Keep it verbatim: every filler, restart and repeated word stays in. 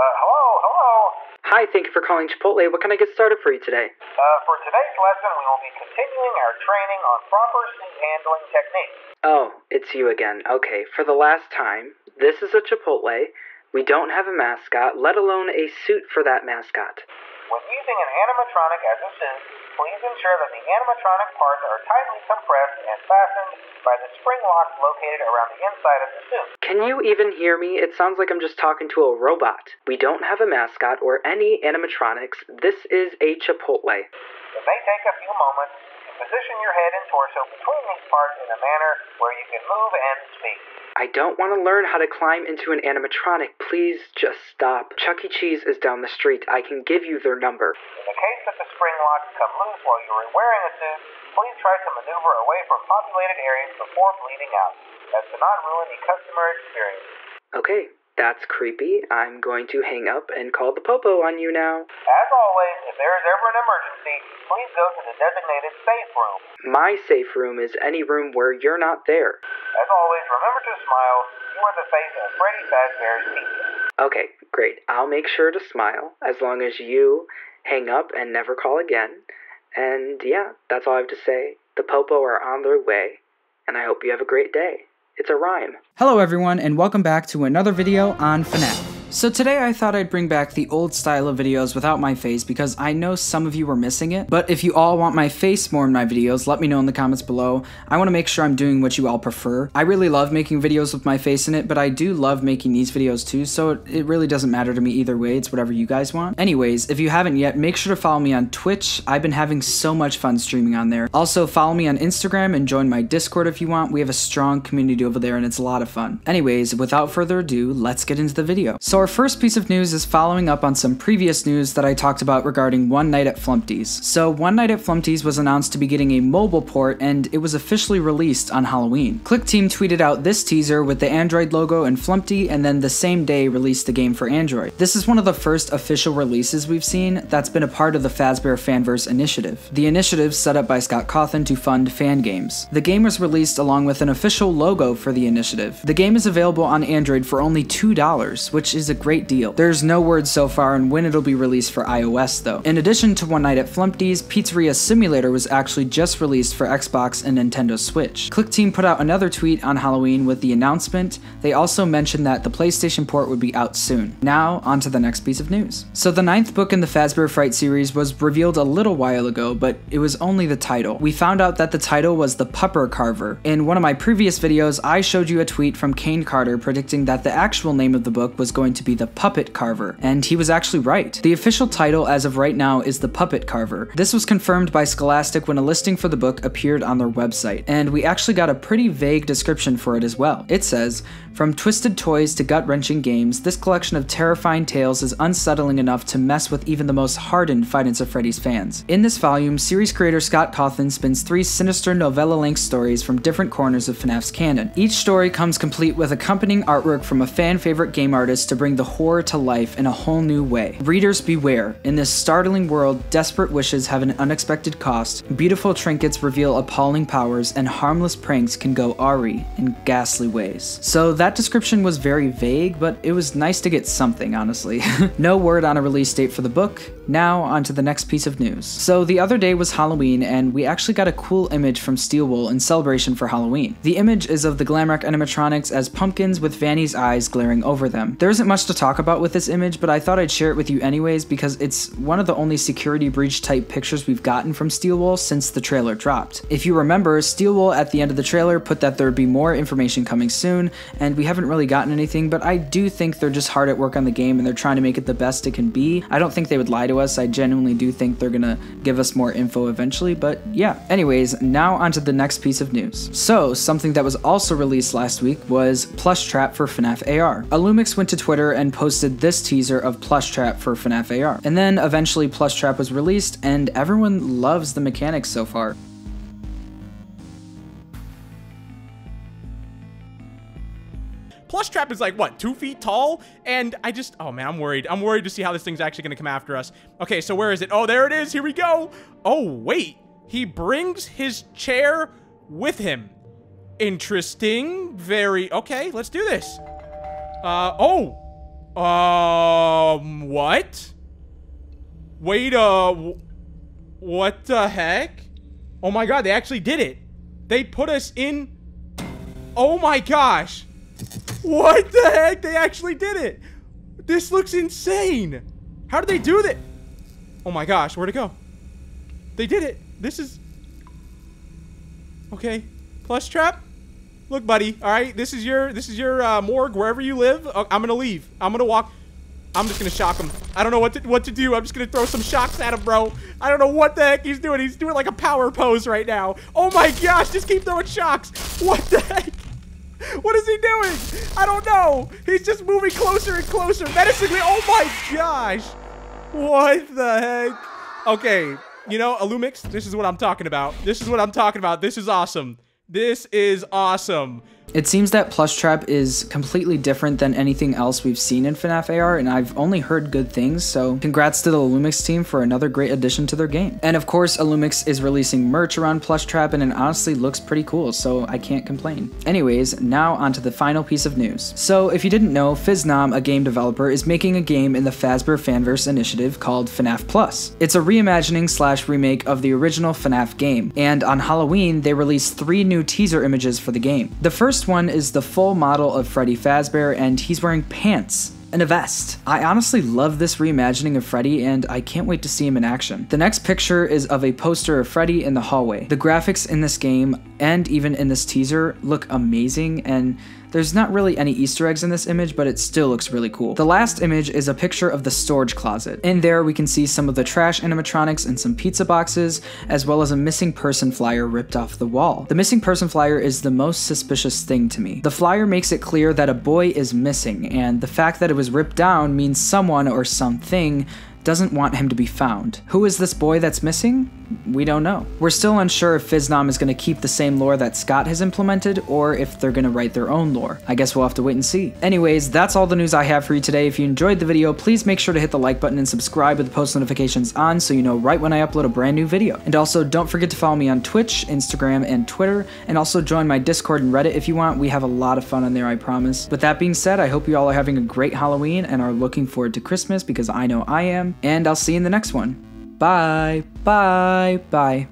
Uh, hello, hello. Hi, thank you for calling Chipotle. What can I get started for you today? Uh, for today's lesson, we will be continuing our training on proper seat handling techniques. Oh, it's you again. Okay, for the last time, this is a Chipotle. We don't have a mascot, let alone a suit for that mascot. When using an animatronic as a suit, please ensure that the animatronic parts are tightly compressed and fastened by the spring locks located around the inside of the suit. Can you even hear me? It sounds like I'm just talking to a robot. We don't have a mascot or any animatronics. This is a Chipotle. It may take a few moments to position your head and torso between these parts in a manner where you can move and speak. I don't want to learn how to climb into an animatronic. Please just stop. Chuck E. Cheese is down the street. I can give you their number. In the case that the spring locks come loose while you are wearing a suit, please try to maneuver away from populated areas before bleeding out, as to not ruin the customer experience. Okay, that's creepy. I'm going to hang up and call the popo on you now. As always, if there is ever an emergency, please go to the designated safe room. My safe room is any room where you're not there. As always, remember to smile. You are the face of Freddy Fazbear's pizza. Okay, great. I'll make sure to smile as long as you hang up and never call again. And yeah, that's all I have to say. The popo are on their way, and I hope you have a great day. It's a rhyme. Hello everyone, and welcome back to another video on FNAF. So today I thought I'd bring back the old style of videos without my face because I know some of you were missing it, but if you all want my face more in my videos, let me know in the comments below. I want to make sure I'm doing what you all prefer. I really love making videos with my face in it, but I do love making these videos too, so it, it really doesn't matter to me either way. It's whatever you guys want. Anyways, if you haven't yet, make sure to follow me on Twitch. I've been having so much fun streaming on there. Also, follow me on Instagram and join my Discord if you want. We have a strong community over there and it's a lot of fun. Anyways, without further ado, let's get into the video. So our first piece of news is following up on some previous news that I talked about regarding One Night at Flumpty's. So One Night at Flumpty's was announced to be getting a mobile port, and it was officially released on Halloween. Clickteam tweeted out this teaser with the Android logo and Flumpty, and then the same day released the game for Android. This is one of the first official releases we've seen that's been a part of the Fazbear Fanverse Initiative, the initiative set up by Scott Cawthon to fund fan games. The game was released along with an official logo for the initiative. The game is available on Android for only two dollars, which which is a great deal. There's no word so far on when it'll be released for iOS though. In addition to One Night at Flumpty's, Pizzeria Simulator was actually just released for Xbox and Nintendo Switch. Clickteam put out another tweet on Halloween with the announcement. They also mentioned that the PlayStation port would be out soon. Now, on to the next piece of news. So the ninth book in the Fazbear Fright series was revealed a little while ago, but it was only the title. We found out that the title was The Puppet Carver. In one of my previous videos, I showed you a tweet from Kane Carter predicting that the actual name of the book was going to be The Puppet Carver, and he was actually right. The official title as of right now is The Puppet Carver. This was confirmed by Scholastic when a listing for the book appeared on their website, and we actually got a pretty vague description for it as well. It says, "From twisted toys to gut-wrenching games, this collection of terrifying tales is unsettling enough to mess with even the most hardened Five Nights at Freddy's fans." In this volume, series creator Scott Cawthon spins three sinister novella-length stories from different corners of FNAF's canon. Each story comes complete with accompanying artwork from a fan-favorite game artist to bring the horror to life in a whole new way. Readers beware. In this startling world, desperate wishes have an unexpected cost, beautiful trinkets reveal appalling powers, and harmless pranks can go awry in ghastly ways. So that description was very vague, but it was nice to get something, honestly. No word on a release date for the book. Now on to the next piece of news. So the other day was Halloween, and we actually got a cool image from Steel Wool in celebration for Halloween. The image is of the Glamrock animatronics as pumpkins with Vanny's eyes glaring over them. There isn't much to talk about with this image, but I thought I'd share it with you anyways because it's one of the only security breach type pictures we've gotten from Steel Wool since the trailer dropped. If you remember, Steel Wool at the end of the trailer put that there'd be more information coming soon, and we haven't really gotten anything, but I do think they're just hard at work on the game and they're trying to make it the best it can be. I don't think they would lie to us. I genuinely do think they're gonna give us more info eventually, but yeah. Anyways, now onto the next piece of news. So something that was also released last week was Plushtrap for FNAF A R. Illumix went to Twitter and posted this teaser of Plushtrap for FNAF A R. And then eventually Plushtrap was released, and everyone loves the mechanics so far. Plushtrap is like, what, two feet tall? And I just, oh man, I'm worried. I'm worried to see how this thing's actually gonna come after us. Okay, so where is it? Oh, there it is, here we go. Oh, wait, he brings his chair with him. Interesting, very, okay, let's do this. Uh, oh, oh, Um, what? Wait, uh, what the heck? Oh my god, they actually did it. They put us in... Oh my gosh. What the heck? They actually did it. This looks insane. How did they do that? Oh my gosh, where'd it go? They did it. This is... Okay. Plushtrap? Look, buddy. All right, this is your this is your uh, morgue wherever you live. Uh, I'm gonna leave. I'm gonna walk. I'm just gonna shock him. I don't know what to, what to do. I'm just gonna throw some shocks at him, bro. I don't know what the heck he's doing. He's doing like a power pose right now. Oh my gosh! Just keep throwing shocks. What the heck? What is he doing? I don't know. He's just moving closer and closer, menacingly. Oh my gosh! What the heck? Okay, you know, Illumix. This is what I'm talking about. This is what I'm talking about. This is awesome. This is awesome. It seems that Plushtrap is completely different than anything else we've seen in FNAF A R, and I've only heard good things, so congrats to the Illumix team for another great addition to their game. And of course, Illumix is releasing merch around Plushtrap, and it honestly looks pretty cool, so I can't complain. Anyways, now onto the final piece of news. So if you didn't know, Fiznom, a game developer, is making a game in the Fazbear Fanverse Initiative called FNaF Plus. It's a reimagining slash remake of the original FNAF game, and on Halloween, they released three new teaser images for the game. The first one is the full model of Freddy Fazbear, and he's wearing pants and a vest. I honestly love this reimagining of Freddy, and I can't wait to see him in action. The next picture is of a poster of Freddy in the hallway. The graphics in this game, and even in this teaser, look amazing, and there's not really any Easter eggs in this image, but it still looks really cool. The last image is a picture of the storage closet. In there, we can see some of the trash animatronics and some pizza boxes, as well as a missing person flyer ripped off the wall. The missing person flyer is the most suspicious thing to me. The flyer makes it clear that a boy is missing, and the fact that it was ripped down means someone or something doesn't want him to be found. Who is this boy that's missing? We don't know. We're still unsure if Fiznom is gonna keep the same lore that Scott has implemented, or if they're gonna write their own lore. I guess we'll have to wait and see. Anyways, that's all the news I have for you today. If you enjoyed the video, please make sure to hit the like button and subscribe with the post notifications on so you know right when I upload a brand new video. And also, don't forget to follow me on Twitch, Instagram, and Twitter, and also join my Discord and Reddit if you want. We have a lot of fun on there, I promise. With that being said, I hope you all are having a great Halloween and are looking forward to Christmas, because I know I am, and I'll see you in the next one. Bye, bye, bye.